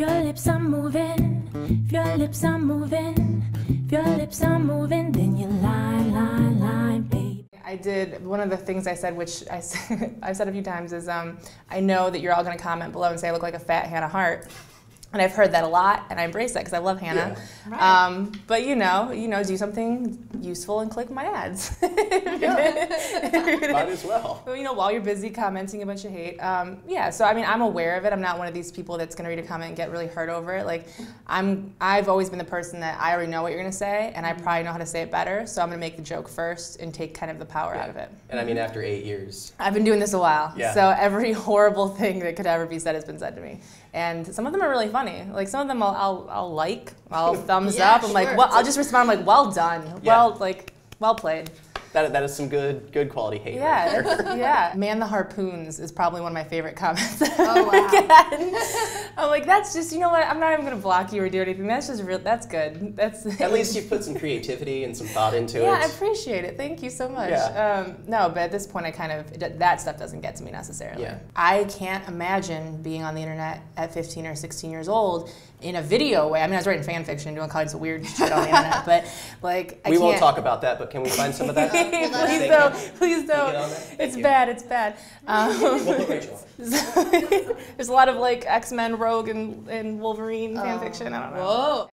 If your lips are moving, if your lips are moving, if your lips are moving, then you lie, babe. I did, one of the things I said, which I've said a few times, is I know that you're all going to comment below and say I look like a fat Hannah Hart. And I've heard that a lot, and I embrace that because I love Hannah. Yeah, right. But you know, do something useful and click my ads. Might as well. You know, while you're busy commenting a bunch of hate. Yeah. So I mean, I'm aware of it. I'm not one of these people that's gonna read a comment and get really hurt over it. Like, I've always been the person that I already know what you're gonna say, and I probably know how to say it better. So I'm gonna make the joke first and take kind of the power out of it. And I mean, after 8 years, I've been doing this a while. Yeah. So every horrible thing that could ever be said has been said to me, and some of them are really fun. Like some of them, I'll thumbs up. I'm sure. Like, well, I'll just respond. I'm like, well done, well played. That is some good quality hate. Yeah, right there. Yeah. Man, the harpoons is probably one of my favorite comments. Oh wow. I'm like, that's just, you know what? I'm not even gonna block you or do anything. That's just real. That's good. That's at least you put some creativity and some thought into it. Yeah, I appreciate it. Thank you so much. Yeah. No, but at this point, I kind of that stuff doesn't get to me necessarily. Yeah. I can't imagine being on the internet at 15 or 16 years old in a video way. I mean, I was writing fan fiction, doing kinds of weird shit on the internet, but like, I can't. We won't talk about that. But can we find some of that? Please don't. Please don't. It's bad. It's bad. There's a lot of like X-Men, Rogue, and Wolverine fan fiction. I don't know. Whoa.